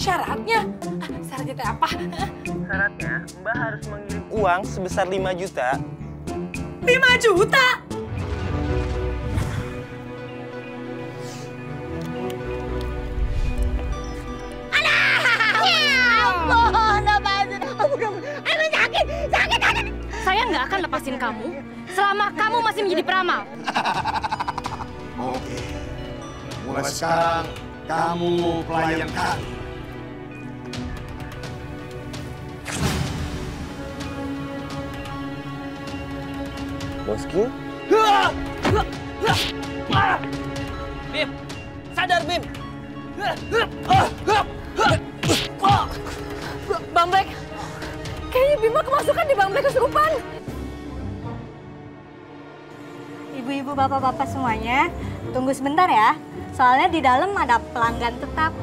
Syaratnya? Syaratnya apa? Syaratnya, Mbak harus mengirim uang sebesar 5 juta. 5 juta? Alah! Ya Allah, aduh, sakit, sakit, sakit. Saya nggak akan lepasin kamu selama kamu masih menjadi peramal. Oke. Mulai sekarang, kamu pelayan kami. Bosku? Bim! Sadar, Bim! Bang Black! Kayaknya Bima kemasukan di Bang Black kesurupan. Ibu-ibu, bapak-bapak semuanya, tunggu sebentar ya. Soalnya di dalam ada pelanggan tetap.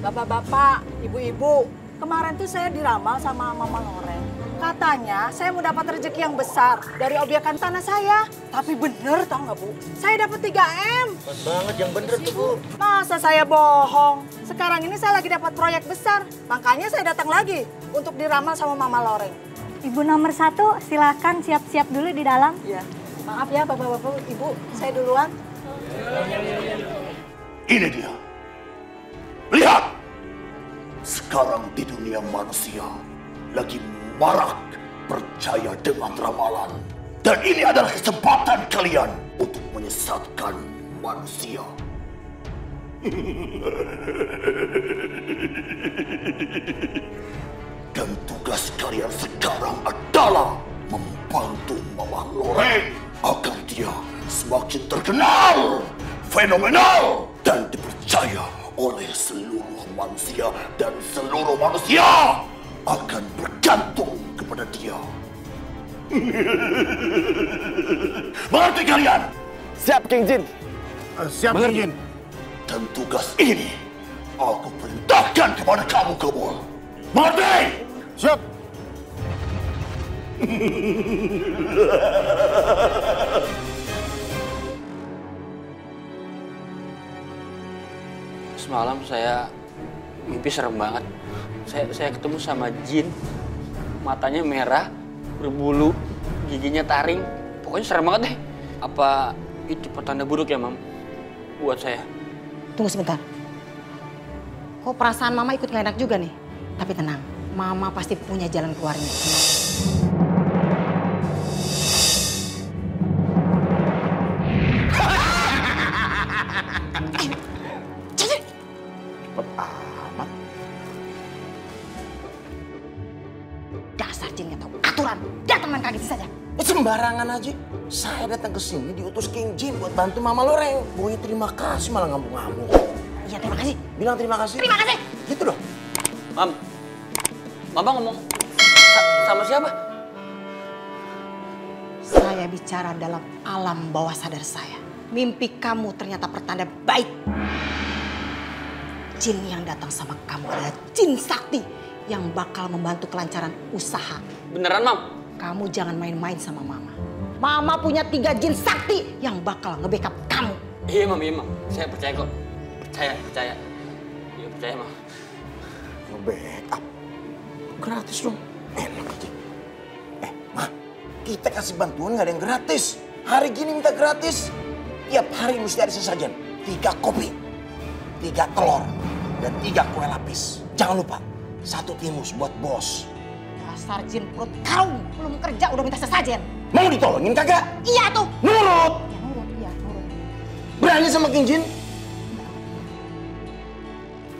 Bapak-bapak, ibu-ibu, kemarin tuh saya diramal sama Mama Loren. Katanya saya mau dapat rezeki yang besar dari objekan tanah saya. Tapi bener tau nggak, Bu? Saya dapat 3M. Pas banget, yang bener tuh, Bu. Masa saya bohong? Sekarang ini saya lagi dapat proyek besar. Makanya saya datang lagi untuk diramal sama Mama Loreng. Ibu nomor 1, silakan siap-siap dulu di dalam. Iya. Maaf ya, bapak-bapak, ibu, saya duluan. Ini dia. Lihat! Sekarang di dunia manusia lagi marak percaya dengan ramalan. Dan ini adalah kesempatan kalian untuk menyesatkan manusia. Dan tugas kalian sekarang adalah membantu Mama Loreng agar dia semakin terkenal, fenomenal, dan dipercaya oleh seluruh manusia, dan seluruh manusia akan bergantung kepada dia. Mengerti kalian? Siap, King Jin. Siap, King Jin. Dan tugas ini aku perintahkan kepada kamu, Kabur. Mengerti? Siap. Semalam saya mimpi serem banget. Saya ketemu sama jin, matanya merah, berbulu, giginya taring. Pokoknya serem banget deh. Apa itu pertanda buruk ya, Mam? Buat saya. Tunggu sebentar. Kok perasaan Mama ikut ngelenak juga nih? Tapi tenang, Mama pasti punya jalan keluarnya. Barangan aja, saya datang ke sini diutus King Jin buat bantu Mama Loreng. Boy, terima kasih, malah ngamuk-ngamuk. Iya, terima kasih. Bilang terima kasih. Terima kasih. Gitu dong. Mam, Mama ngomong sama siapa? Saya bicara dalam alam bawah sadar saya. Mimpi kamu ternyata pertanda baik. Jin yang datang sama kamu adalah jin sakti yang bakal membantu kelancaran usaha. Beneran, Mam? Kamu jangan main-main sama Mama. Mama punya 3 jin sakti yang bakal nge-backup kamu. Iya, Mam, iya, Mam. Saya percaya kok. Percaya. Iya, percaya, Mam. Nge-backup? Gratis dong. Enak aja. Ma, kita kasih bantuan nggak ada yang gratis. Hari gini minta gratis. Tiap hari mesti ada sesajen. 3 kopi, 3 telur, dan 3 kue lapis. Jangan lupa, 1 timus buat bos. Sarjin perut kaum, belum kerja udah minta sesajen. Mau ditolongin kagak? Iya tuh. Nurut. Ya, nurut, iya, nurut. Berani sama King Jin?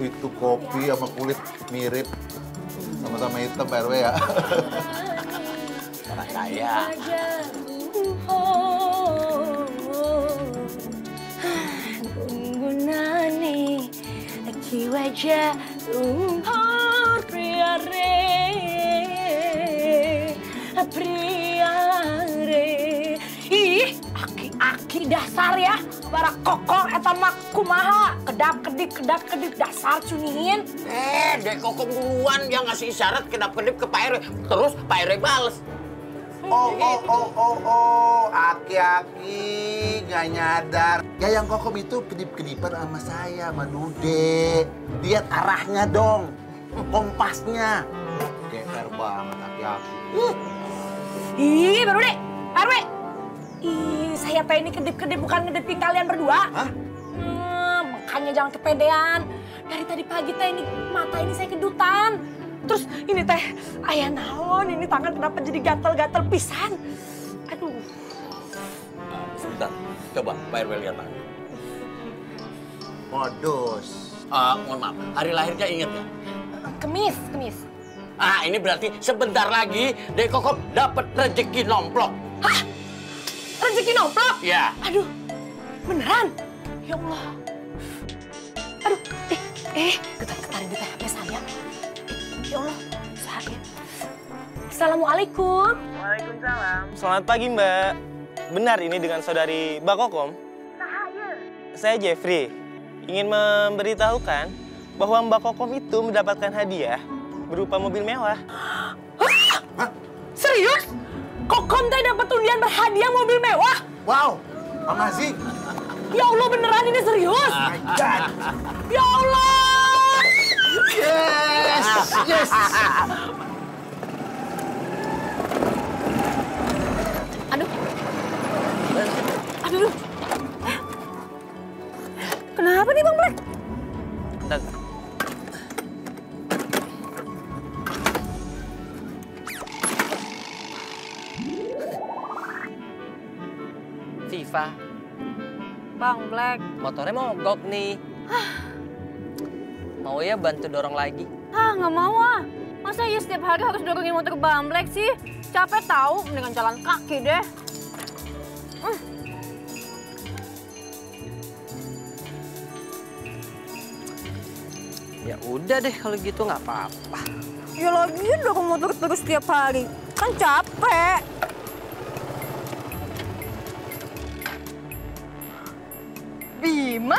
Itu kopi sama kulit mirip. Sama-sama hitam, Pak RW ya. Karena kaya. Gungunani, kiwaja, priare. Ih, aki-aki dasar ya. Bara kokor eta mah kumaha. Kedap-kedip dasar cunihin. Dek Kokom duluan yang ngasih isyarat kedap-kedip ke Pak RW. Terus Pak RW bales. Oh, aki-aki gak nyadar. Ya yang Kokom itu kedip-kedipan sama saya, sama Dude. Lihat arahnya dong, kompasnya. Geper banget aki-aki. Ih, baru deh, Pak RW. Ih, saya pengen ini kedip-kedip, bukan ngedipin kalian berdua. Hah? Makanya jangan kepedean. Dari tadi pagi teh ini mata ini saya kedutan. Terus ini teh ayah naon, ini tangan kenapa jadi gatel-gatel pisan. Aduh. Sebentar, coba Pak RW lihat tangan. Modus. Mohon maaf, hari lahirnya inget ya? Kemis. Ah, ini berarti sebentar lagi Dek Kokom dapat rezeki nomplok. Hah? Rezeki nomplok? Ya. Aduh, beneran? Ya Allah. Aduh, getarin di HP saya. Ya Allah, sakit. Assalamualaikum. Waalaikumsalam. Selamat pagi, Mbak. Benar ini dengan saudari Mbak Kokom? Sahaya. Saya Jeffrey. Ingin memberitahukan bahwa Mbak Kokom itu mendapatkan hadiah berupa mobil mewah. Hah? Serius? Kokom teh dapat undian berhadiah mobil mewah? Wow, amazing. Ya Allah, beneran ini serius? Ya Allah! Yes! Aduh. Kenapa nih Bang Black? Bentar. Viva. Bang Black. Motornya mogok nih. Mau ya bantu dorong lagi? Ah, nggak mau ah. Masa ya setiap hari harus dorongin motor Bang Black sih? Capek tahu, mendingan jalan kaki deh. Ya udah deh kalau gitu nggak apa-apa. Ya lagian dorong motor terus setiap hari, kan capek. Bima?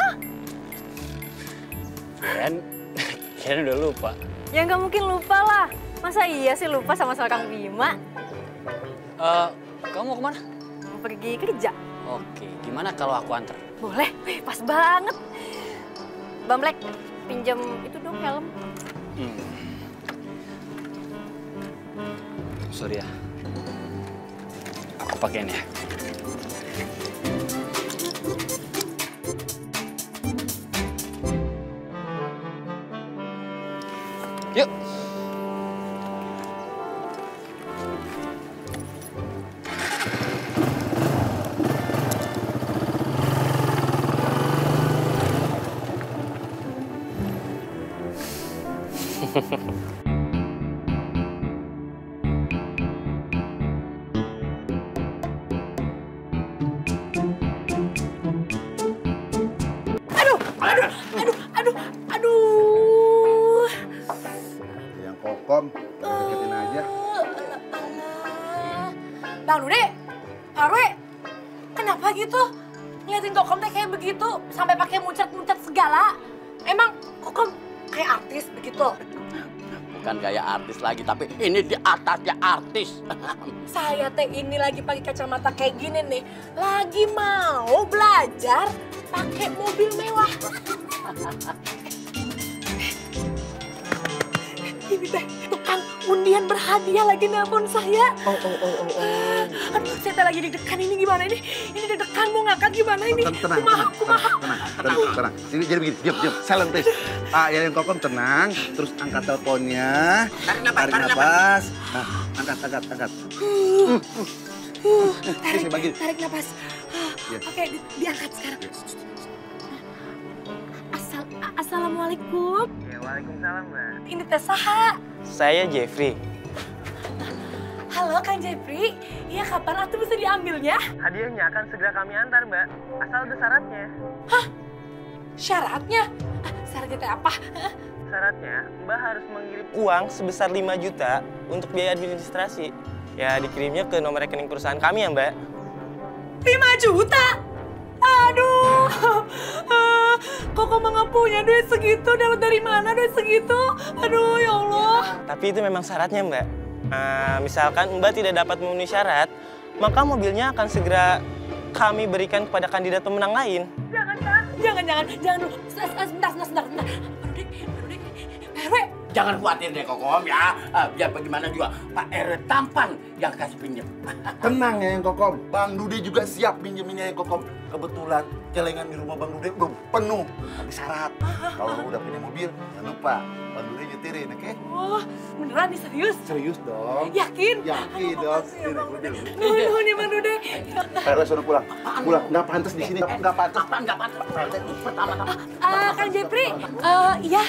Kalian udah lupa. Ya nggak mungkin lupa lah. Masa iya sih lupa sama seorang Bima? Kamu mau kemana? Mau pergi kerja. Oke, gimana kalau aku antar? Boleh, wih, pas banget. Bang Black, pinjam itu dong helm. Sorry ya. Aku pakein ya. Yuk. Aduh. Yang Kokom, deketin aja. Bang Dodi, Pak RW, kenapa gitu? Ngeliatin Kokom teh kayak begitu, sampai pakai muncrat-muncrat segala. Emang Kokom kayak artis begitu? Bukan kayak artis lagi, tapi ini di atasnya artis. Saya teh ini lagi pakai kacamata kayak gini nih, lagi mau belajar pakai mobil mewah. Ini teh tukang undian berhadiah lagi nelpon saya. Oh. Aduh, saya teh lagi deg-degan ini gimana ini? Ini deg-degan mau ngangkat gimana ini? Tenang. Sini jadi begini, diam. Silent please. Yang Kokom tenang, terus angkat teleponnya. Tarik nafas. Nah, angkat. Tarik nafas. Yes. Oke, diangkat sekarang. Yes. Assalamualaikum. Ya, waalaikumsalam, Mbak. Ini teh saha? Saya Jeffrey. Halo, Kang Jeffrey. Iya, kapan atuh bisa diambilnya? Hadiahnya akan segera kami antar, Mbak. Asal ada syaratnya. Hah? Syaratnya? Syaratnya teh apa? Syaratnya, Mbak harus mengirim uang sebesar 5 juta untuk biaya administrasi. Ya, dikirimnya ke nomor rekening perusahaan kami ya, Mbak. 5 juta? Aduh, Kokom nggak punya duit segitu, dapat dari mana duit segitu? Aduh, ya Allah. Tapi itu memang syaratnya, Mbak. Misalkan Mbak tidak dapat memenuhi syarat, maka mobilnya akan segera kami berikan kepada kandidat pemenang lain. Jangan, Pak. Jangan. Sebentar. Pak RW. Jangan khawatir deh, Kokom, ya. Biar bagaimana juga, Pak RW tampan yang kasih pinjam. Tenang ya, Kokom. Bang Dodi juga siap pinjeminnya, Kokom. Kebetulan celengan di rumah Bang Dodi belum penuh. Tapi syarat, kalau udah punya mobil, jangan lupa. Bang Dodi nyetirin, oke? Okay? Oh, beneran nih, serius? Serius dong. Yakin? Yakin dong. Nuhun ya Bang Dodi. Pak RW suruh pulang. Pulang, nggak pantas di sini. Nggak pantas. Apaan nggak pantas? Pertama-tama. Kang Jeffrey, iya,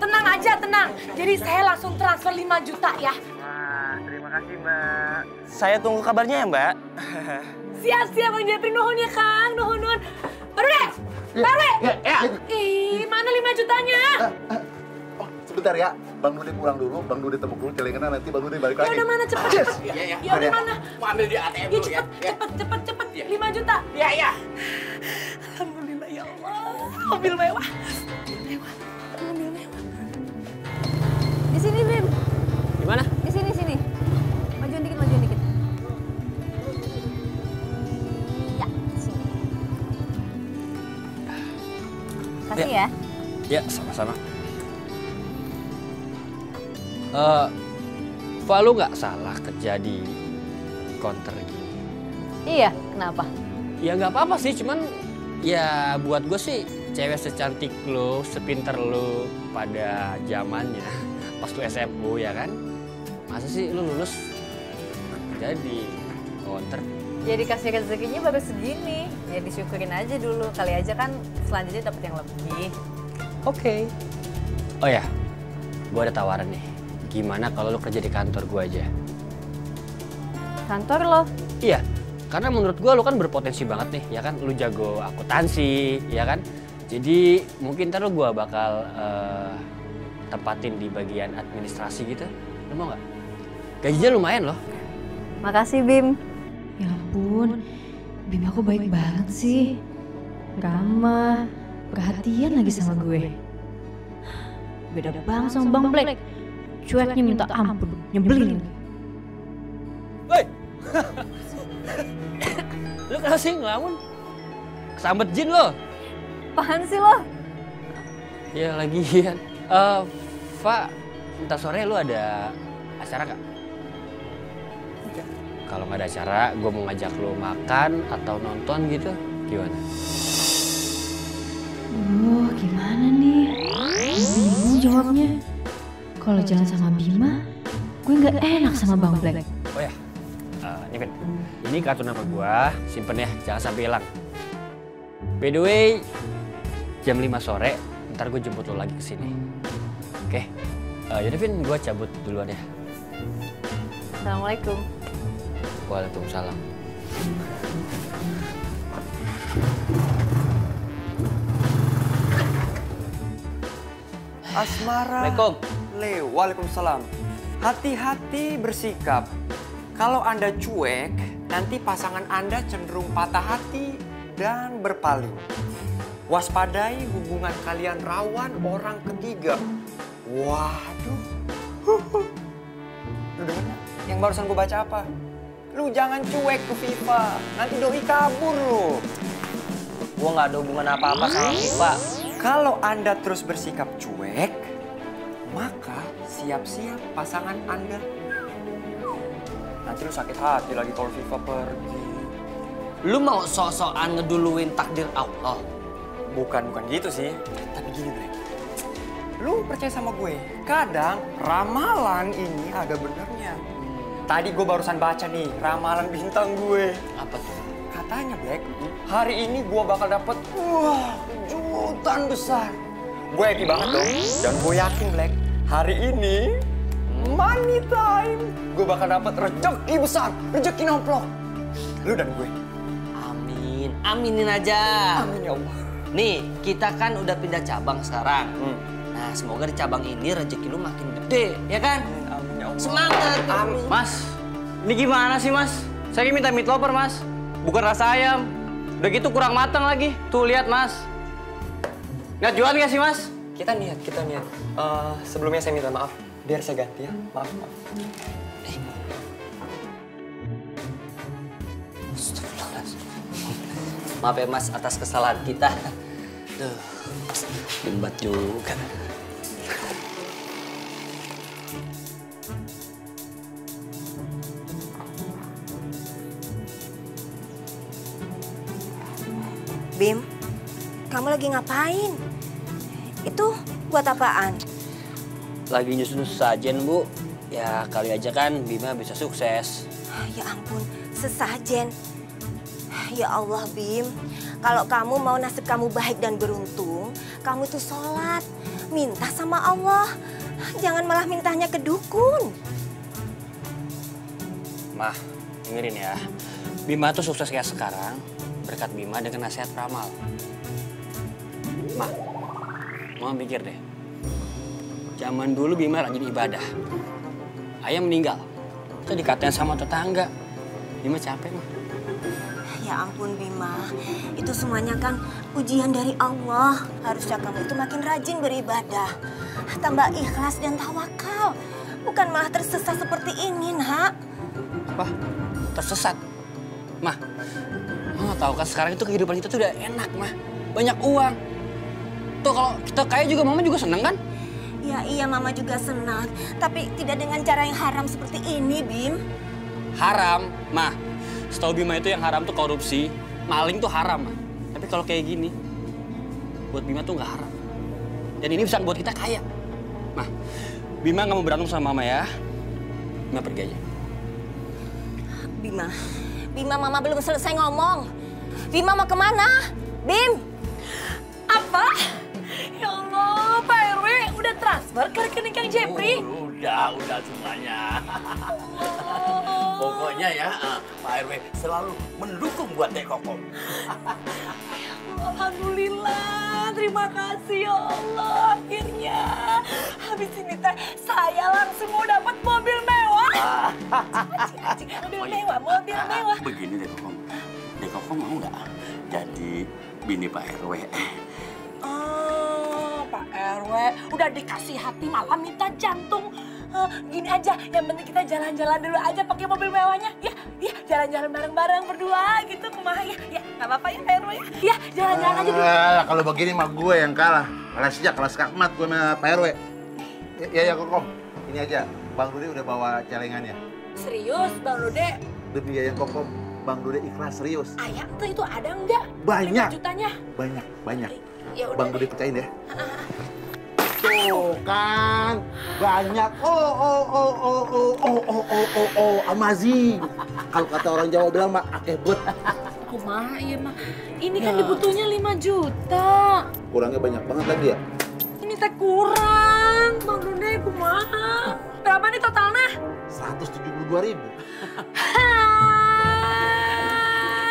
tenang aja, tenang. Jadi saya langsung transfer 5 juta ya. Wah, terima kasih, Mbak. Saya tunggu kabarnya ya, Mbak. Siap-siap, Bang Jeffrey. Nuhun ya, Kang. Nuhun. Baru deh. Baru. Ih, mana 5 jutanya? Bentar ya, Bang Dodi pulang dulu, Bang Dodi temu dulu celengan, nanti Bang Dodi balik lagi. Ya udah mana, cepet. Yes. Ya udah mana. Mau ambil di ATM dulu ya. Cepet, 5 juta. Iya. Alhamdulillah ya Allah. Mobil mewah. Mobil mewah. Di sini, Bim. Di mana? Di sini. Majuan dikit. Ya, di sini. Kasih ya. Ya, sama-sama. Pak, lu nggak salah kerja di konter gini. Iya, kenapa? Ya nggak apa-apa sih, cuman ya buat gue sih cewek secantik lu, sepinter lu pada zamannya pas lu SMU ya kan? Masa sih lu lulus kerja di konter? Ya dikasih rezekinya baru segini, ya disyukurin aja dulu. Kali aja kan selanjutnya dapet yang lebih. Oke. Oh ya, gue ada tawaran nih. Gimana kalau lo kerja di kantor gue aja? Kantor lo? Iya, karena menurut gue lo kan berpotensi banget nih, ya kan? Lo jago akuntansi, ya kan? Jadi mungkin ntar lo gue bakal tempatin di bagian administrasi gitu. Lo mau nggak? Gajinya lumayan loh. Makasih, Bim. Ya ampun, Bim aku baik banget sih. Ramah, perhatian lagi sama gue. Beda banget sama Bang Black. Cueknya minta ampun, nyebelin. Woi, lu kenapa sih ngelamun? Kesambet jin lo. Apaan sih lo? Ya lagian. Pak, ntar sore lu ada acara gak? Kalau nggak ada acara, gue mau ngajak lu makan atau nonton gitu, gimana? Gimana nih? Bingung jawabnya. Kalau jalan sama Bima, gue nggak enak sama Bang Black. Oh ya, Nivin, ini kartu nama gue, simpen ya, jangan sampai hilang. By the way, jam 5 sore, ntar gue jemput lo lagi ke sini. Oke, yaudah Vin, gue cabut duluan ya. Assalamualaikum. Waalaikumsalam. Asmara. Waalaikumsalam. Waalaikumsalam. Hati-hati bersikap. Kalau Anda cuek, nanti pasangan Anda cenderung patah hati dan berpaling. Waspadai hubungan kalian rawan orang ketiga. Waduh. Udah mana? Yang barusan gue baca apa? Lu jangan cuek ke Viva. Nanti doi kabur lu. Gue nggak ada hubungan apa-apa sama Viva. Kalau Anda terus bersikap cuek, maka siap-siap pasangan Anda. Nanti lu sakit hati lagi kalau Viva pergi. Lu mau sok-sokan ngeduluin takdir Allah? Bukan gitu sih. Tapi gini, Black. Lu percaya sama gue? Kadang ramalan ini ada benernya. Tadi gue barusan baca nih ramalan bintang gue. Apa tuh? Katanya, Black, hari ini gue bakal dapet jutaan besar. Gue happy banget dong. Dan gue yakin, Black, hari ini money time. Gue bakal dapat rezeki besar, rezeki nomplok. Lu dan gue. Amin. Aminin aja. Amin ya Allah. Nih, kita kan udah pindah cabang sekarang. Nah, semoga di cabang ini rezeki lu makin gede, ya kan? Amin ya Allah. Semangat. Amin. Mas, ini gimana sih, Mas? Saya minta meat lover, Mas. Bukan rasa ayam. Udah gitu kurang matang lagi. Tuh, lihat, Mas. Nggak jualan nggak sih, Mas? Kita niat. Sebelumnya saya minta maaf. Biar saya ganti ya. Maaf, maaf. Maaf ya Mas atas kesalahan kita. Duh, limbat juga. Bim, kamu lagi ngapain? Itu buat apaan? Lagi nyusun sesajen, Bu. Ya, kali aja kan Bima bisa sukses. Ya ampun, sesajen. Ya Allah, Bim. Kalau kamu mau nasib kamu baik dan beruntung, kamu tuh sholat. Minta sama Allah. Jangan malah mintanya ke dukun. Mah, dengerin ya. Bima tuh sukses kayak sekarang. Berkat Bima dengan nasihat peramal. Mah, Mama pikir deh. Zaman dulu Bima rajin ibadah. Ayah meninggal. Itu dikatain sama tetangga. Bima capek, Mah. Ya ampun, Bima. Itu semuanya kan ujian dari Allah. Harusnya kamu itu makin rajin beribadah. Tambah ikhlas dan tawakal. Bukan malah tersesat seperti ini, Nak. Apa? Tersesat? Mah, Mama tahu kan sekarang itu kehidupan kita tuh udah enak, Mah. Banyak uang. Tuh kalau kita kaya juga Mama juga seneng kan? Ya iya Mama juga senang. Tapi tidak dengan cara yang haram seperti ini, Bim. Haram, Mah. Setahu Bima itu yang haram tuh korupsi. Maling tuh haram, Mah. Tapi kalau kayak gini, buat Bima tuh nggak haram. Dan ini bisa buat kita kaya. Mah, Bima nggak mau berantem sama Mama ya. Bima pergi aja. Bima. Bima, Mama belum selesai ngomong. Bima mau kemana? Bim! Apa? Ya Allah, Pak RW udah transfer ke rekening Kang Jeffrey? Udah semuanya. Oh. Pokoknya ya, Pak RW selalu mendukung buat Nek Kokom. Alhamdulillah, terima kasih ya Allah. Akhirnya, habis ini teh saya langsung mau dapat mobil mewah. Mobil mewah. Begini Nek Kokom mau nggak jadi bini Pak RW? Oh, Pak RW udah dikasih hati malah minta jantung. Gini aja, yang penting kita jalan-jalan dulu aja pakai mobil mewahnya. Ya, jalan-jalan bareng-bareng berdua gitu kumaha ya. Enggak apa-apa ya, Pak RW. Ya, jalan-jalan aja dulu. Kalau begini mah gue yang kalah. Kalah sejak kelas kakmat gue sama Pak RW. Ya, Kokom. Ini aja, Bang Dodi udah bawa celengannya. Serius, Bang Dodi? Demi ya, Kokom. Bang Dodi ikhlas serius. Ayam tuh itu ada enggak? Banyak. Jutanya. Banyak. Ya, udah Bang Dodi percayain deh. Tuh kan banyak amazing. Kalau kata orang Jawa bilang mah akeh bet. Kumaha ieu mah? Ini kan dibutuhnya 5 juta. Kurangnya banyak banget lagi ya? Ini teh kurang. Bang Dodi kumaha? Berapa nih totalnya? 172.000.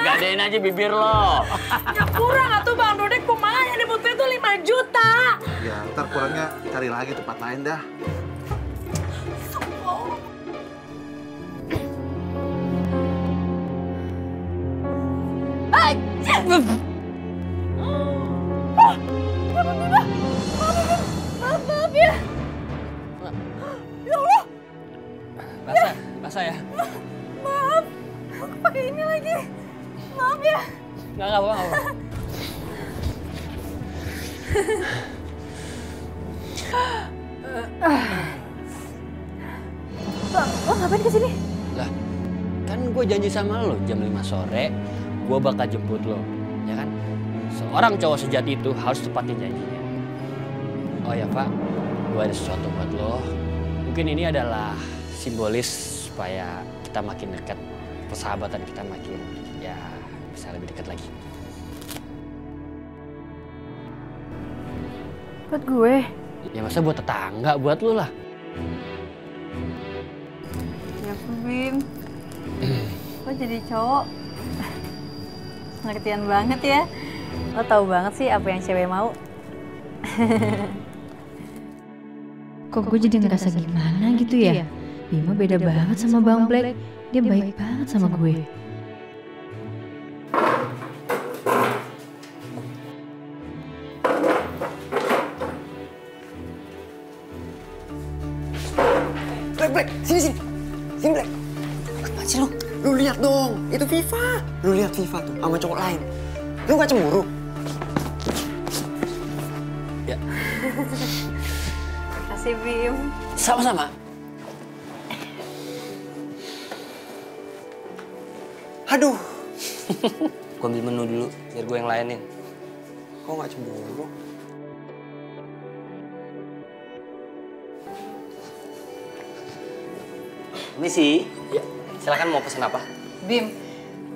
Gadein aja bibir lo. Ya kurang atuh Bang Dodi kumaha yang dibutuhin tuh 5 juta. Ya ntar kurangnya cari lagi tempat lain dah. Ya Allah. Basah ya? Maaf. Aku pakai ini lagi. Maaf ya. Enggak apa-apa. Lo ngapain kesini? Lah, kan gue janji sama lo jam 5 sore gue bakal jemput lo, ya kan? Seorang cowok sejati itu harus tepatin janjinya. Oh ya Pak, gue ada sesuatu buat lo. Mungkin ini adalah simbolis supaya kita makin dekat, persahabatan kita makin ya bisa lebih dekat lagi. Buat gue? Ya masa buat tetangga, buat lu lah. Ya aku, Bim. Lo jadi cowok pengertian banget ya. Lo tahu banget sih apa yang cewek mau. Kok gue jadi ngerasa gimana gitu ya? Bima beda banget sama Bang Black. Dia baik banget sama gue. Black. Sini Black. Apaan sih lu? Lu lihat dong, itu Viva. Lu lihat Viva tuh sama cowok lain. Lu gak cemburu? Ya. Terima kasih, Bim. Sama-sama. Aduh. Gue ambil menu dulu, biar gue yang layanin. Kok gak cemburu? Misi, ya, silakan mau pesen apa? Bim,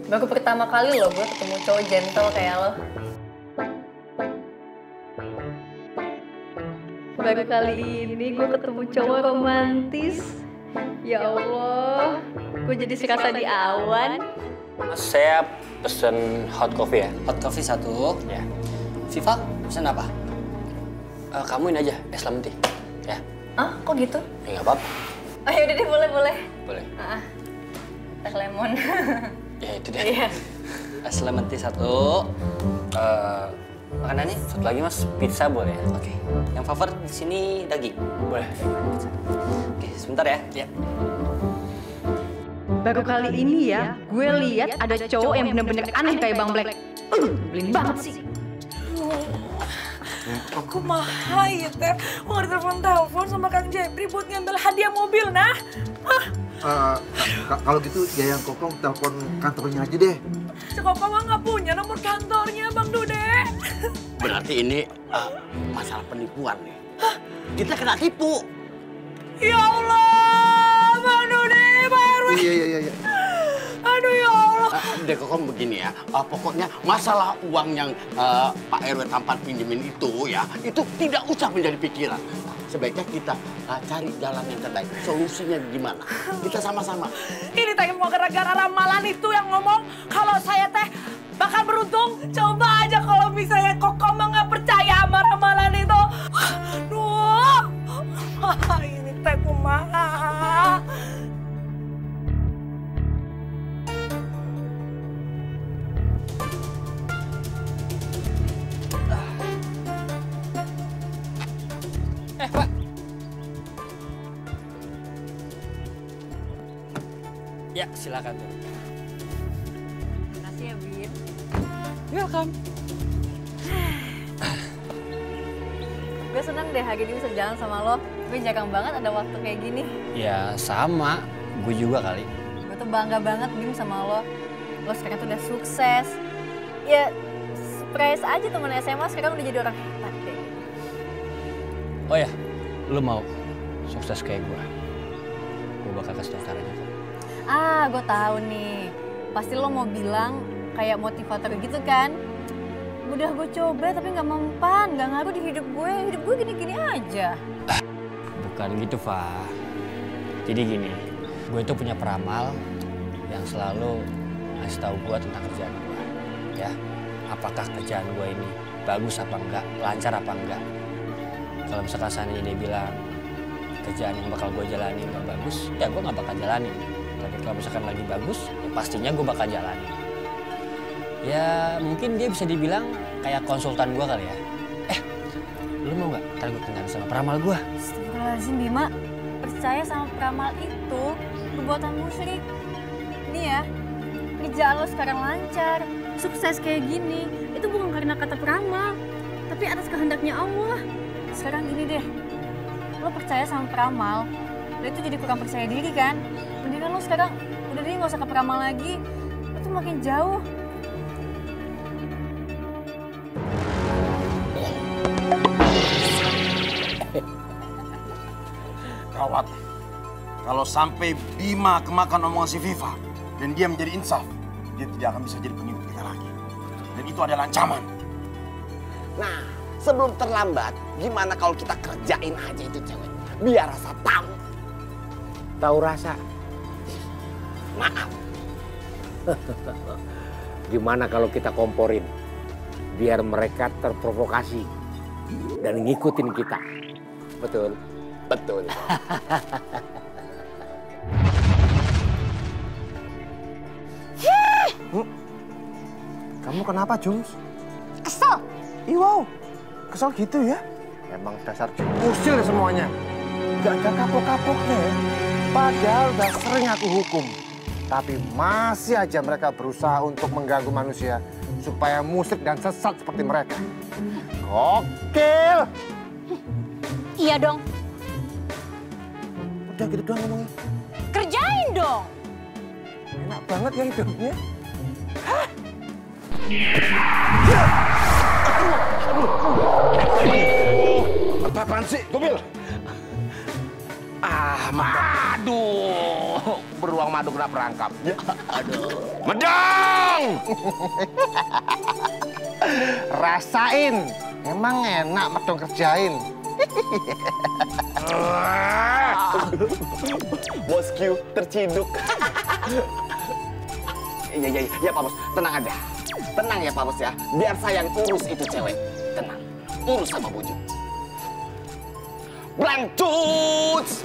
baru pertama kali loh gue ketemu cowok gentle kayak lo. Baru kali ini gue ketemu cowok romantis. Ya Allah, gue jadi serasa di awan. Saya pesen hot coffee ya. Hot coffee satu. Ya. Viva, pesen apa? Kamu ini aja, es lemon tea. Ya. Ah, kok gitu? Ya, nggak apa-apa. Oh yaudah deh, boleh. Es lemon. Ya itu deh. Iya. Es lemon tea satu. Makanannya satu lagi mas, pizza boleh. Oke. Yang favorit di sini daging. Boleh. Oke, sebentar ya. Baru kali ini ya, gue lihat ada cowok yang bener-bener aneh kayak Bang Black. Belin banget sih. Aku mahal ya Teh, aku nggak ditelepon sama Kang Jeffrey buat ngambil hadiah mobil, nah. Kalau gitu ya yang Kokom telepon kantornya aja deh. Si Kokom mah nggak punya nomor kantornya Bang Dude. Berarti ini masalah penipuan nih. Hah? Kita kena tipu. Ya Allah, Bang Dude, Pak RW. Iya. Aduh ya Allah. Deh Kokom begini ya, pokoknya masalah uang yang Pak RW tampan pinjemin itu ya, itu tidak usah menjadi pikiran. Sebaiknya kita cari jalan yang terbaik. Solusinya gimana? Kita sama-sama. Ini teh mau gara-gara ramalan itu yang ngomong kalau saya teh bakal beruntung. Coba aja kalau misalnya Kokom nggak percaya sama ramalan itu. Duh, ini teh kumaha. Pak. Ya, silakan. Terima kasih ya, Bin. Welcome. Gue seneng deh hari ini bisa jalan sama lo. Gue jarang banget ada waktu kayak gini. Ya, sama. Gue juga kali. Gue tuh bangga banget, Bin, sama lo. Lo sekarang tuh udah sukses. Ya, surprise aja temen SMA sekarang udah jadi orang hebat deh. Oh ya, lu mau sukses kayak gue? Gue bakal kasih tau caranya. Ah, gue tahu nih. Pasti lo mau bilang kayak motivator gitu kan? Udah gue coba tapi nggak mempan, nggak ngaruh di hidup gue. Hidup gue gini-gini aja. Bukan gitu, Fa. Jadi gini, gue itu punya peramal yang selalu ngasih tahu gue tentang kerjaan gue. Ya, apakah kerjaan gue ini bagus apa enggak, lancar apa enggak. Kalau misalkan seandainya dia bilang kerjaan yang bakal gue jalani nggak bagus, ya gue nggak bakal jalani. Tapi kalau misalkan lagi bagus, ya pastinya gue bakal jalani. Ya mungkin dia bisa dibilang kayak konsultan gue kali ya. Lu mau nggak ntar gue kenal sama peramal gue? Astagfirullahaladzim Bima, percaya sama peramal itu perbuatan musyrik. Nih ya, kerjaan lo sekarang lancar, sukses kayak gini, itu bukan karena kata peramal, tapi atas kehendaknya Allah. Sekarang gini deh, lo percaya sama peramal, lo itu jadi kurang percaya diri kan? Mendingan lo sekarang udah deh nggak usah ke peramal lagi, lo tuh makin jauh. Gawat, kalau sampai Bima kemakan omongan si Viva dan dia menjadi insaf, dia tidak akan bisa jadi pengikut kita lagi. Dan itu adalah ancaman. Nah. Sebelum terlambat, gimana kalau kita kerjain aja itu cewek? Biar rasa tahu. Tahu rasa? Maaf. Gimana kalau kita komporin? Biar mereka terprovokasi dan ngikutin kita. Betul? Betul. Kamu kenapa, Jules? Kesel. Ih, wow. Kesal gitu ya? Emang dasar musir semuanya. Gak ada kapok-kapoknya ya. Padahal udah sering aku hukum. Tapi masih aja mereka berusaha untuk mengganggu manusia. Supaya musik dan sesat seperti mereka. Kokil! Iya dong. Udah gitu doang ngomongnya. Kerjain dong! Enak banget ya hidupnya. Hah? Apaan sih, Kubil? Ah, madu. Beruang madu kena perangkap. Aduh. Medong! Rasain. Emang enak medong kerjain. Bos Q terciduk. Iya, Pak Bos. Tenang aja. Tenang ya Pak Bos ya. Biar saya yang urus itu cewek. Tenang. Urus sama Bunyuk. Blancuz!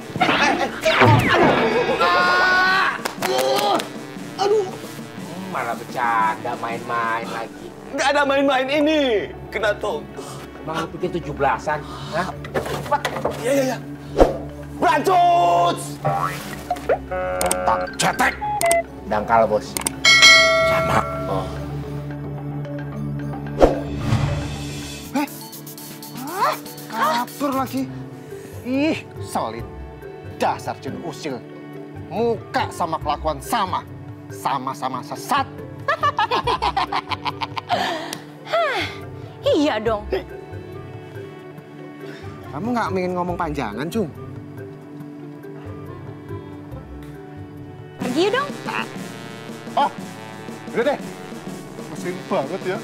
Aduh! Malah bercanda main-main lagi. Nggak ada main-main ini. Kena tong. Emang lu pikir 17-an? Hah? Iya. Blancuz! Otak cetek! Dangkal, Bos. Sama. Oh. Heh? Hah? Kabur lagi. Ih, solid. Dasar jin usil. Muka sama kelakuan sama. Sama-sama sesat. Hah, iya dong. Kamu nggak ingin ngomong panjangan, Cung? Pergi dong. Oh, udah deh. Mesin banget ya.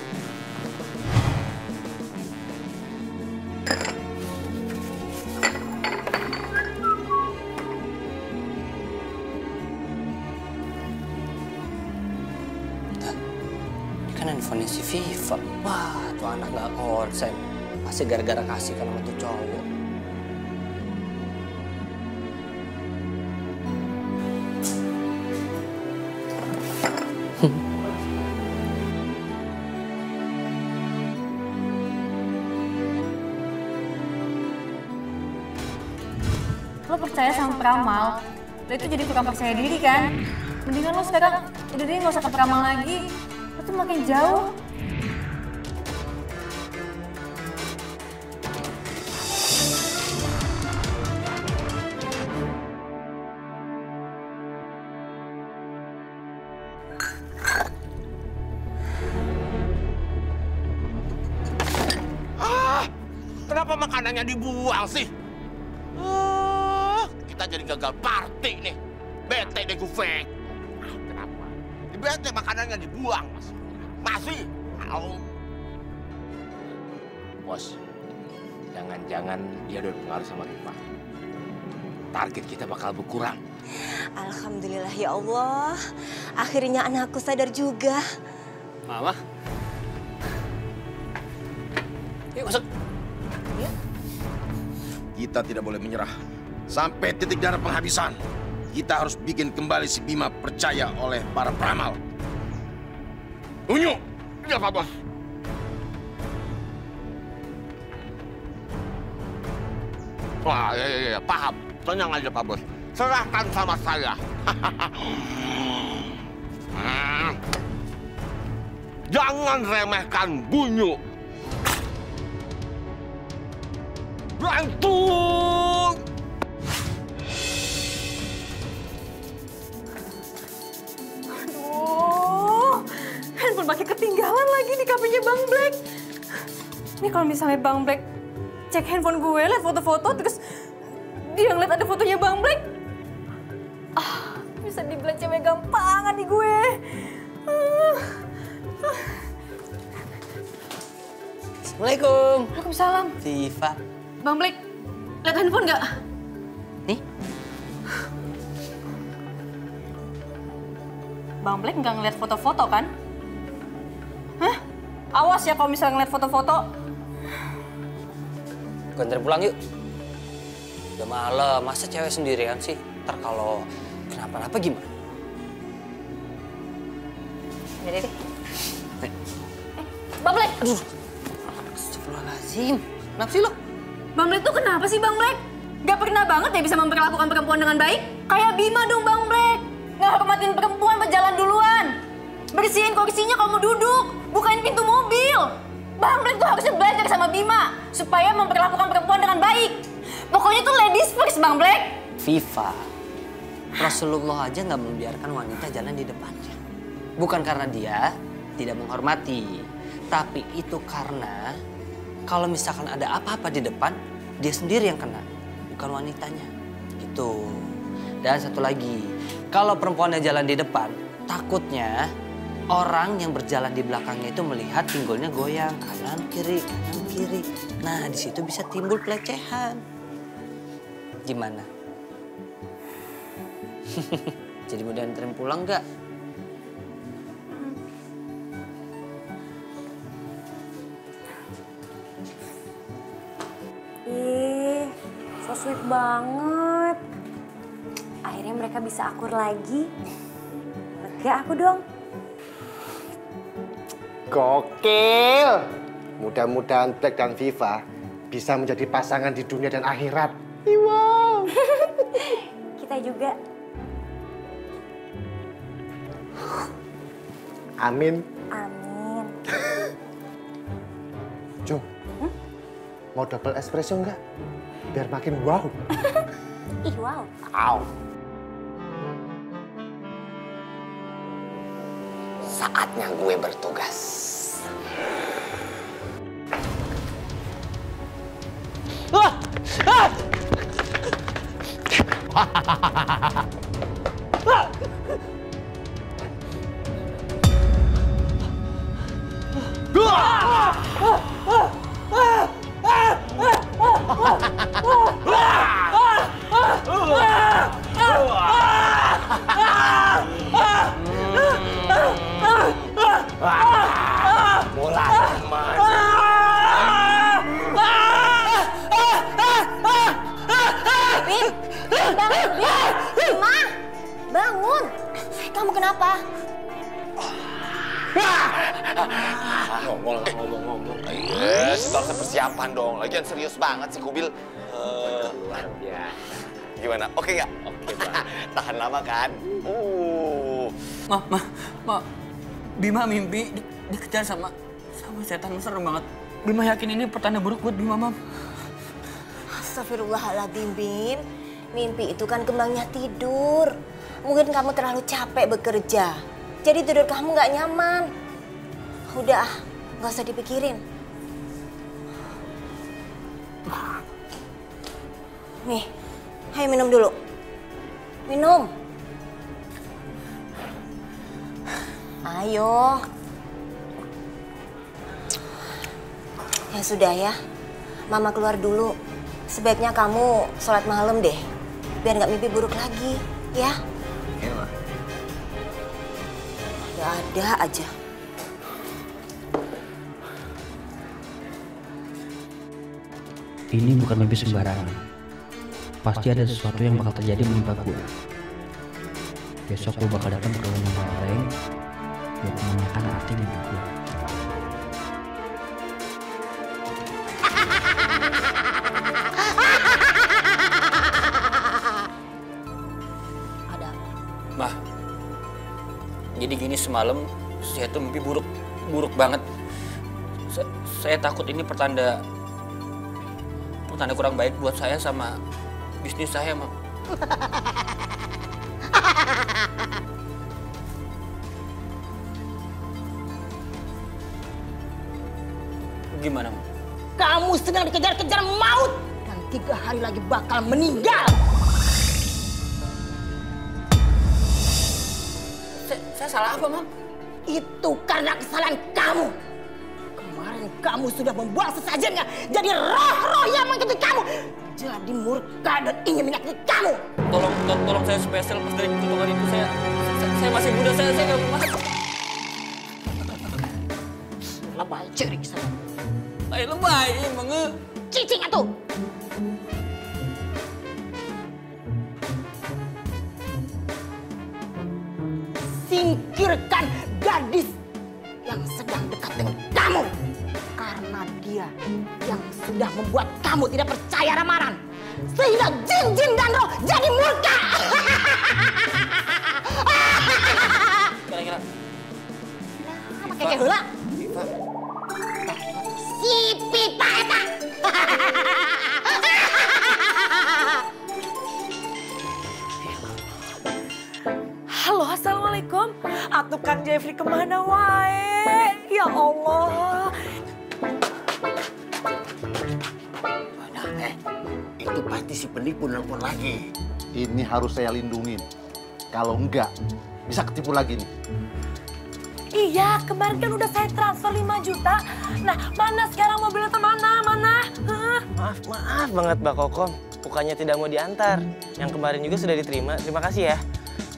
Teleponnya si Viva. Wah, tuh anak nggak konsen. Pasti gara-gara kasih karena itu cowok. Lo percaya sama peramal? Lo itu jadi tukang percaya diri kan? Mendingan lo sekarang udah deh nggak usah ke peramal lagi. Itu makin jauh. Kenapa makanannya dibuang sih? Kita jadi gagal party nih. Bete deh gue. Kenapa? Bete makanannya dibuang, Mas. Masih, mau. Bos, jangan-jangan dia udah pengaruh sama Viva. Target kita bakal berkurang. Alhamdulillah ya Allah. Akhirnya anakku sadar juga. Mama. Yuk masuk. Yuk. Kita tidak boleh menyerah. Sampai titik darah penghabisan. Kita harus bikin kembali si Bima percaya oleh para peramal. Bunyuk! Iya, Pak Bos. Wah, iya, paham. Tenang aja, Pak Bos. Serahkan sama saya. Jangan remehkan Bunyuk. Berantem! Handphone pakai ketinggalan lagi di kampenya Bang Black. Ini kalau misalnya Bang Black cek handphone gue, lihat foto-foto, terus dia ngeliat ada fotonya Bang Black. Ah, bisa dibilang cewek gampangan nih gue. Assalamualaikum. Waalaikumsalam. Viva. Bang Black, lihat handphone nggak? Nih. Bang Black nggak ngeliat foto-foto kan? Hah? Awas ya kalau misalnya ngeliat foto-foto. Gue antar pulang yuk. Udah malam, masa cewek sendirian sih? Ntar kalau kenapa-napa gimana? Jadi deh. Bang Black! Aduh, astagfirullahaladzim. Kenapa sih lo? Bang Black tuh kenapa sih Bang Black? Gak pernah banget ya bisa memperlakukan perempuan dengan baik. Kayak Bima dong Bang Black. Ngehormatin perempuan berjalan duluan. Bersihin kursinya kalau mau duduk. Bukain pintu mobil. Bang Black tuh harusnya belajar sama Bima. Supaya memperlakukan perempuan dengan baik. Pokoknya tuh ladies first Bang Black. Viva, Rasulullah aja nggak membiarkan wanita jalan di depannya. Bukan karena dia tidak menghormati. Tapi itu karena kalau misalkan ada apa-apa di depan, dia sendiri yang kena. Bukan wanitanya. Gitu. Dan satu lagi, kalau perempuannya jalan di depan, takutnya orang yang berjalan di belakangnya itu melihat pinggulnya goyang. Kanan, kiri, kanan, kiri. Nah, di situ bisa timbul pelecehan. Gimana? Jadi mau dianterin pulang nggak? Ih, so sweet banget. Akhirnya mereka bisa akur lagi. Lega aku dong. Kokil. Mudah-mudahan Black dan Viva bisa menjadi pasangan di dunia dan akhirat. Wow. Kita juga. Amin. Amin. Jung. Mau double espresso enggak? Biar makin wow. Ih wow. Au. Saatnya gue bertugas. Ah! Ah! Persiapan dong, lagian serius banget sih Kubil. Gimana? Oke nggak? Oke banget. Tahan lama kan? Ma, Bima mimpi dikejar sama setan serem banget. Bima yakin ini pertanda buruk buat Bima, Mam. Astagfirullahaladzim, Bin. Mimpi itu kan kembangnya tidur. Mungkin kamu terlalu capek bekerja. Jadi tidur kamu nggak nyaman. Udah, nggak usah dipikirin. Nih, ayo minum dulu. Minum. Ayo. Ya sudah ya, Mama keluar dulu. Sebaiknya kamu sholat malam deh, biar nggak mimpi buruk lagi, ya? Iya, Ma. Ada aja. Ini bukan mimpi sembarangan. Pasti ada sesuatu yang bakal terjadi menimpa gue. Besok gue bakal datang ke rumah Mama Loreng buat memakan hati mimpi gue. Ada apa? Mah, jadi gini semalam saya tuh mimpi buruk banget. Saya takut ini pertanda kurang baik buat saya sama bisnis saya, Mam. Gimana, Mam? Kamu sedang dikejar-kejar maut dan 3 hari lagi bakal meninggal. Saya salah apa, Mam? Itu karena kesalahan kamu. Kemarin kamu sudah membuang sesajennya jadi roh-roh yang mengikuti kamu. Jadi murka dan ingin menyakiti kamu. Tolong saya supaya saya lepas dari kutukan itu. Saya masih muda, saya nggak bermaksud. Lebay cerik saya. Lebay, menge. Cicing atuh. Singkirkan gadis yang sedang dekat dengan kamu. Karena dia yang sudah membuat kamu tidak percaya ramalan. sehingga jin-jin dan roh jadi murka. Kira-kira. Pakai kayak hula. Si pipa eta. Halo, assalamualaikum. Atuh Kang Jeffrey kemana wae? Ya Allah. Itu pasti si penipu nelpon lagi. Ini harus saya lindungin. Kalau enggak, bisa ketipu lagi nih. Iya, kemarin kan udah saya transfer 5 juta. Nah, mana sekarang mobilnya tuh mana? Mana? Maaf banget Mbak Kokom. Bukannya tidak mau diantar. Yang kemarin juga sudah diterima. Terima kasih ya.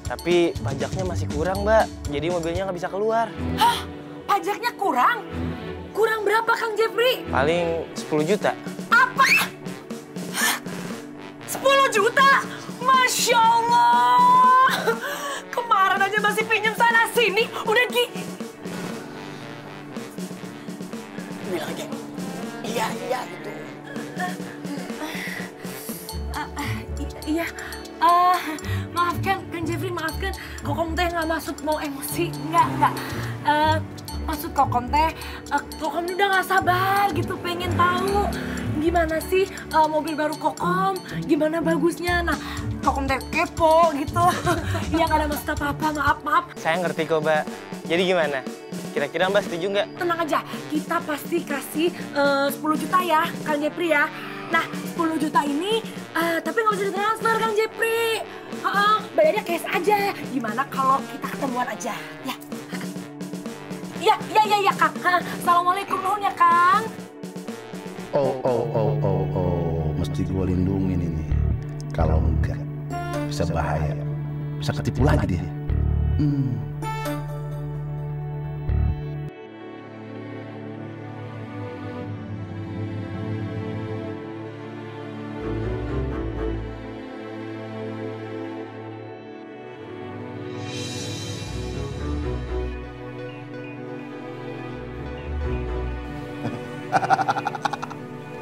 Tapi pajaknya masih kurang, Mbak. Jadi mobilnya nggak bisa keluar. Hah? Pajaknya kurang? Kurang berapa, Kang Jeffrey? Paling 10 juta. Apa? 10 juta? Masya Allah! Kemarin aja masih pinjam sana-sini, udah di... Bilang aja. Iya, gitu. Iya. Maafkan, Kang Jeffrey, maafkan. Kokom teh nggak maksud mau emosi. Nggak. Maksud Kokom teh, Kokom udah nggak sabar gitu, pengen tahu. Gimana sih mobil baru Kokom? Gimana bagusnya? Nah, Kokom teh kepo gitu. Iya, nggak ada maksud apa-apa, maaf. Saya ngerti kok, Mbak. Jadi gimana? Kira-kira Mbak setuju nggak? Tenang aja, kita pasti kasih 10 juta ya, Kang Jeffrey ya. Nah, 10 juta ini, tapi nggak usah ditransfer, Kang Jeffrey. Bayarnya cash aja. Gimana kalau kita ketemuan aja? Ya. Iya, Kang. Assalamualaikum, nuhun ya, Kang. Oh, mesti gue lindungin ini. Kalau enggak, bisa bahaya. Bisa ketipu lagi dia.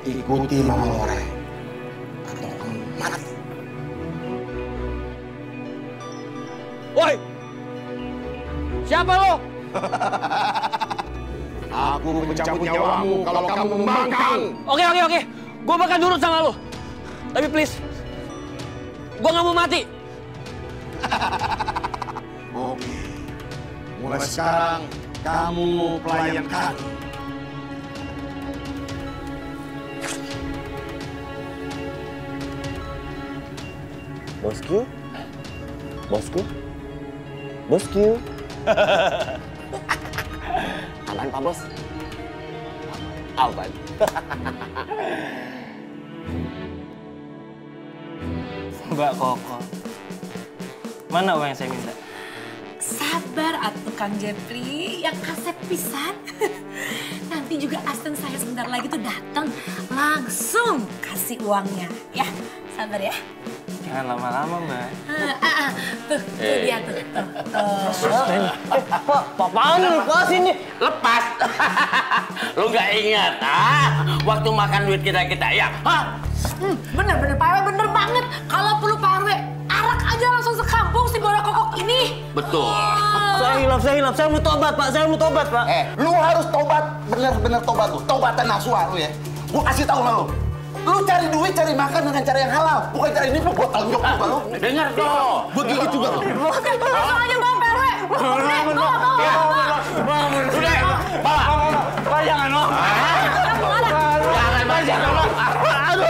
Ikuti Mama Loreng atau kamu mati. Woi, siapa lo? Aku mencabut nyawamu kalau kamu membangkang. Oke, gue bakal nurut sama lo. Tapi please, gue nggak mau mati. Oke, mulai sekarang kamu pelayan kami. Bosku. Apaan Pak Bos? Apaan? Mbak Kokom, mana uang yang saya minta? Sabar atuh Kang Jeffrey, yang kasep pisan. Nanti juga asisten saya sebentar lagi tuh datang, langsung kasih uangnya. Ya, sabar ya. Jangan lama-lama, Mbak. Tuh, dia tuh. Pak, apaan lu lepas ini? Lepas? Lu nggak ingat, waktu makan duit kita-kita, ya? Bener, Pak RW, bener banget. Kalau perlu Pak RW, arak aja langsung sekampung si bola kokok ini. Betul. Saya hilap. Saya mau tobat, Pak. Lu harus tobat. Bener-bener tobat lu. Tobatan nasuha lu ya. Gua kasih tahu lu. Lu cari duit, cari makan dengan cara yang halal. Bukan cari ini, lu buat tanggung jawab lu, Bang. Dengar dong. Begitu juga lu. Oke, langsung aja Bang RW. Bangun. Udah, Pak, jangan lo. Jangan, Bang. Aduh.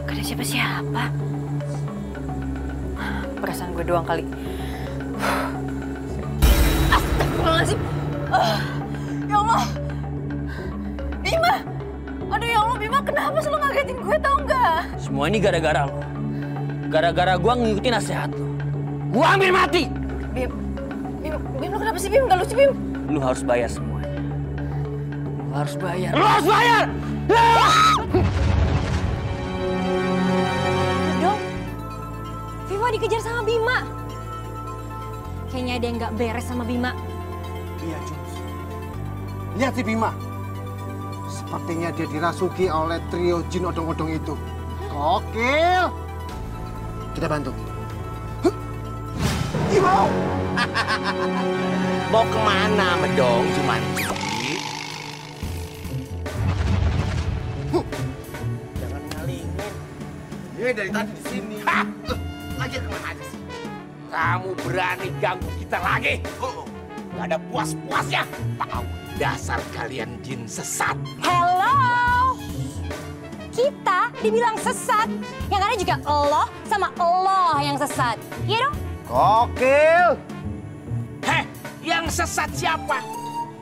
Gak ada siapa-siapa. Perasaan gue doang kali. Astagfirullahaladzim. Ya Allah. Bima. Aduh ya Allah, Bima kenapa selalu ngagetin gue tau nggak? Semua ini gara-gara lo. Gara-gara gue ngikutin nasihat lo. Gue hampir mati. Bim, lo kenapa sih Bim? Gak lucu Bim. Lo harus bayar semuanya. Lo harus bayar! Dikejar sama Bima. Kayaknya ada yang nggak beres sama Bima. Iya, Jules. Lihat si Bima. Sepertinya dia dirasuki oleh trio jin odong-odong itu. Kokil! Kita bantu. Huh? Wow. Mau kemana, Medong? Cuman jangan ngalingin. Ini dari tadi di sini. Lagi kemana aja sih? Kamu berani ganggu kita lagi? Gak ada puas-puasnya. Tahu dasar kalian jin sesat. Hello. Kita dibilang sesat. Yang ada juga Allah sama Allah yang sesat. Iya dong? Kokil. Heh, yang sesat siapa?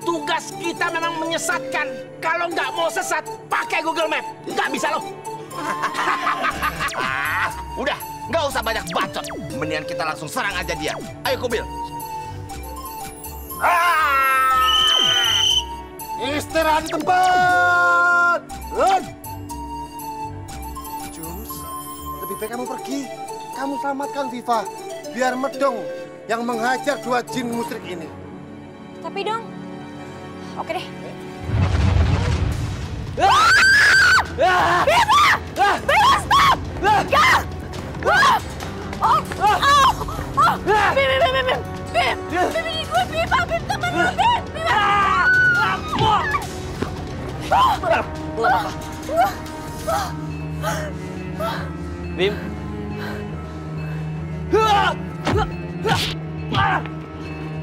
Tugas kita memang menyesatkan. Kalau nggak mau sesat, pakai Google Map. Nggak bisa loh. Udah, nggak usah banyak bacot. Mendingan kita langsung serang aja dia. Ayo, Kubil. Istirahat di tempat. Jules, lebih baik kamu pergi. Kamu selamatkan Viva. Biar Medong yang menghajar dua jin musyrik ini. Tapi dong, oke deh. Viva! Viva, stop! Gak! Oh! Oh! Oh! Bim! Bim ini gue, Viva! Bim, temen gue, Bim! Bim!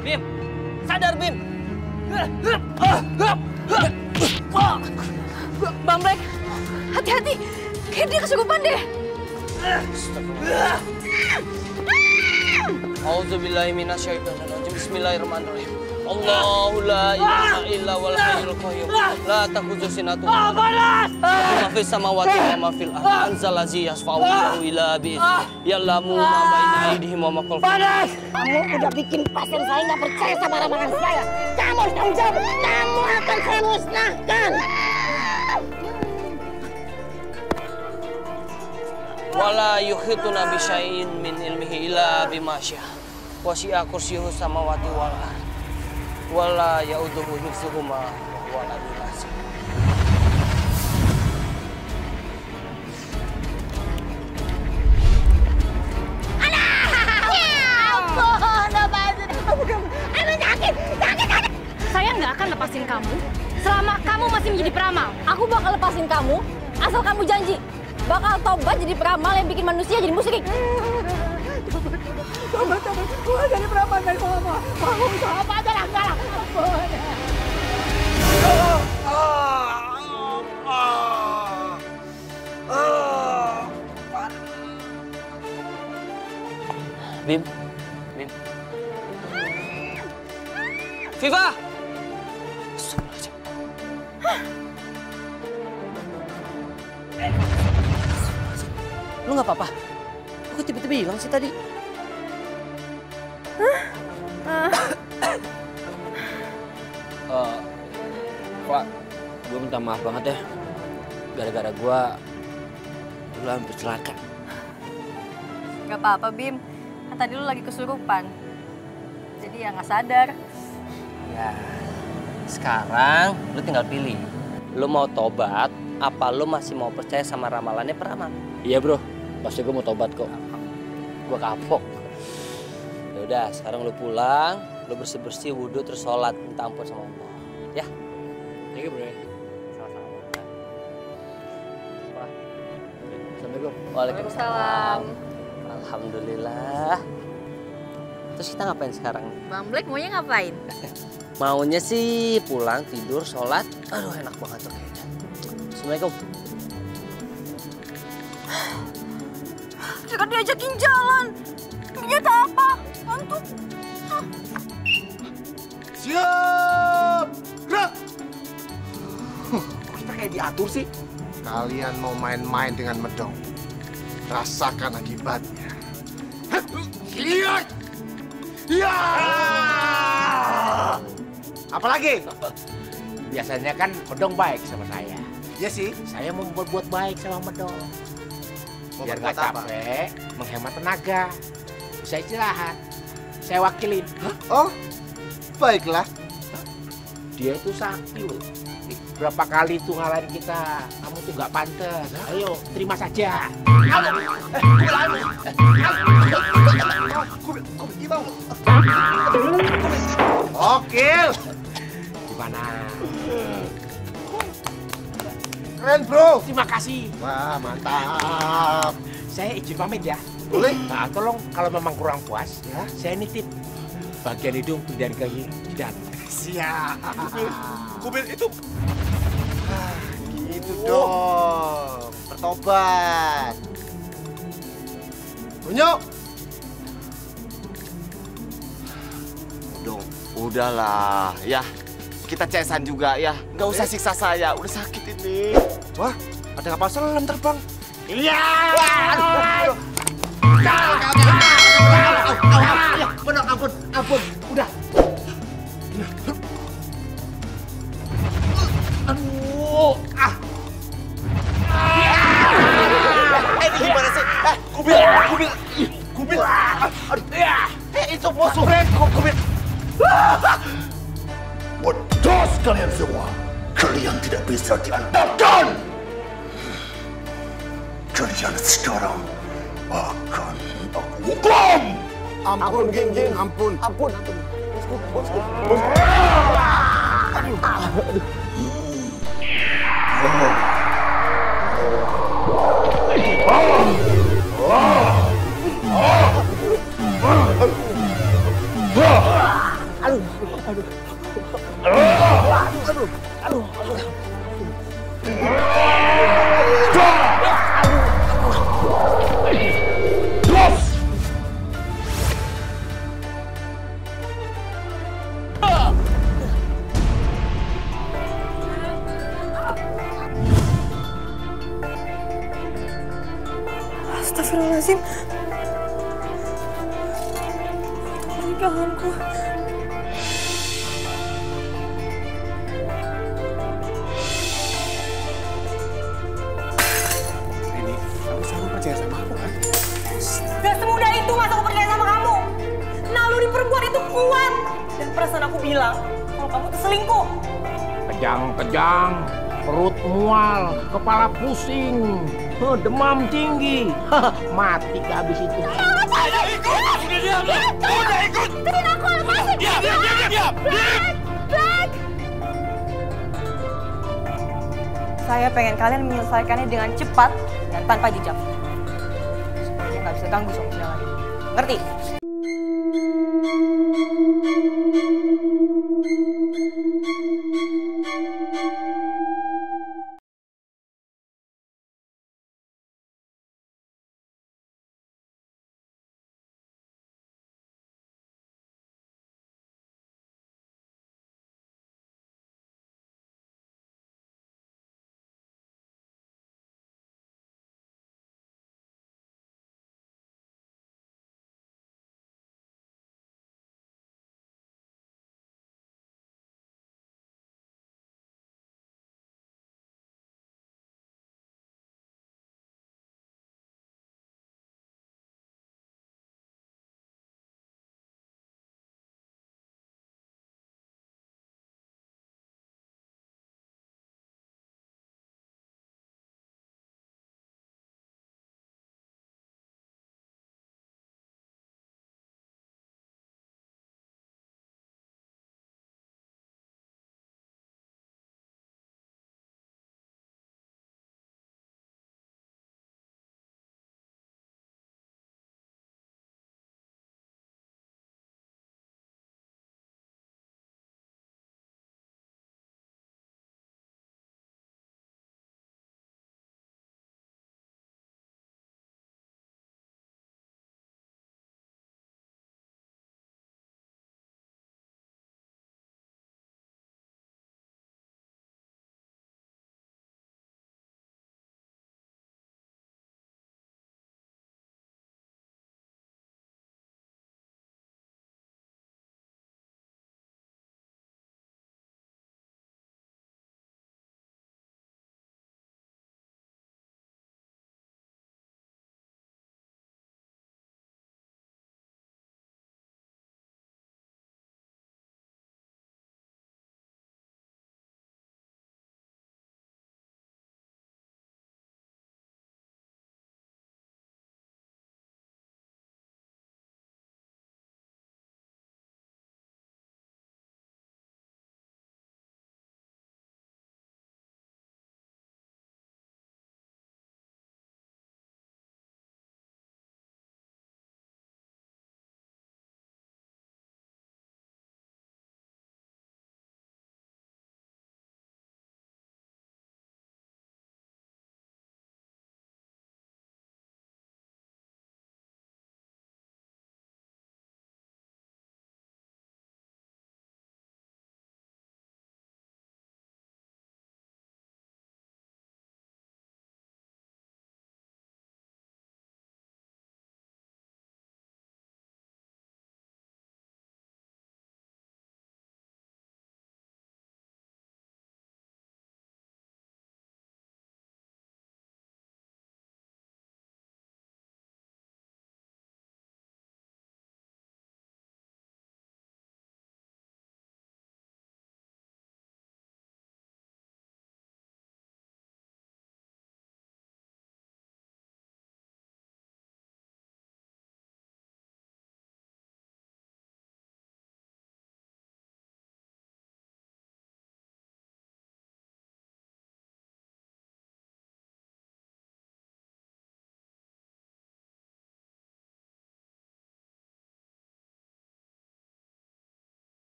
Bim, sadar Bim. Bang Black, hati-hati. Kayaknya dia kesurupan deh. Auzubillahi minasyaitonir rajim. Bismillahirrahmanirrahim. Allahu la ilaha illa huwal hayyul qayyum. La ta'khudhuhu sinatun wa la nawm. Ma fis samawati wa ma fil ardi. Anzalazi yasfa'u ila bi. Ya'lamu ma baina aydihim wa ma khalfahum. Kamu udah bikin pasien saya nggak percaya sama ramalan saya. Kamu harus tanggung jawab. Kamu akan saya musnahkan. Wala yuhituna bi syai'in min ilmihi illa bima syaa. Wasi'a kursiyyuhu samawati wal ardi. Wala ya'udhuhu hifzuhuma wala dirasi. Alah! Ya ampun, aduh, sakit, sakit, sakit. Saya nggak akan lepasin kamu selama kamu masih menjadi peramal. Aku bakal lepasin kamu asal kamu janji bakal tobat jadi peramal yang bikin manusia jadi musyrik. Tobat, gue jadi peramal dari mama. Kamu bisa apa aja lah, enggak lah. Bim. Viva! Lu nggak apa-apa? Aku tiba-tiba hilang sih tadi. Pak, gue minta maaf banget ya. Gara-gara gue, lu hampir celaka. Gak apa-apa, Bim. Kan tadi lu lagi kesurupan. Jadi ya nggak sadar. Ya, sekarang lu tinggal pilih. Lu mau tobat, apa lu masih mau percaya sama ramalannya peramal? Iya, bro. Pasti gue mau tobat kok. Gue kapok. Udah, sekarang lu pulang, lu bersih-bersih, wudhu, terus sholat, minta ampun sama Allah. Ya? Thank you, bro. Sama-sama. Wah. Assalamualaikum. Waalaikumsalam. Alhamdulillah. Terus kita ngapain sekarang? Bang Black maunya ngapain? Maunya sih pulang, tidur, sholat. Aduh, enak banget tuh. Assalamualaikum. Jangan diajakin jalan. Dia tak apa. Untuk. Siap, gerak. Kita kayak diatur sih. Kalian mau main-main dengan Medong. Rasakan akibatnya. Lihat. Ya. Apalagi? Biasanya kan Medong baik sama saya. Iya sih. Saya mau berbuat baik sama Medong. Biar nggak capek, menghemat tenaga, bisa istirahat. saya wakilin. Hah? Oh, baiklah. Dia itu sakti loh. Berapa kali itu ngalahin kita. Kamu tuh nggak pantas. Ayo, terima saja. Oke. Gimana? Keren, bro. Terima kasih. Wah, mantap. Saya izin pamit ya. Boleh. Nah, tolong kalau memang kurang puas, ya, saya nitip bagian hidung, bagian kaki, dan siap. Kubil itu. Ah, gitu dong. Bertobat. Bunyuk. Dong, udahlah, ya. Kita cesan juga, ya. Nggak usah siksa saya, udah sakit ini. Wah, ada kapal selam terbang. Iya. Ampun, ampun, udah. Aduh, ah. Ini gimana sih? Kubil. Itu musuh. Kubil. Bodoh kalian semua. Kalian tidak bisa diantarkan. Kalian sekarang akan aku hukum. Ampun, King Jin, ampun. Ampun. Bosku. Demam tinggi, mati ke habis itu. Udah ikut. Terin aku, lepasin. Diam. Black. Saya pengen kalian menyelesaikannya dengan cepat dan tanpa jejak. Supaya nggak bisa ganggu sama dia lagi. Ngerti?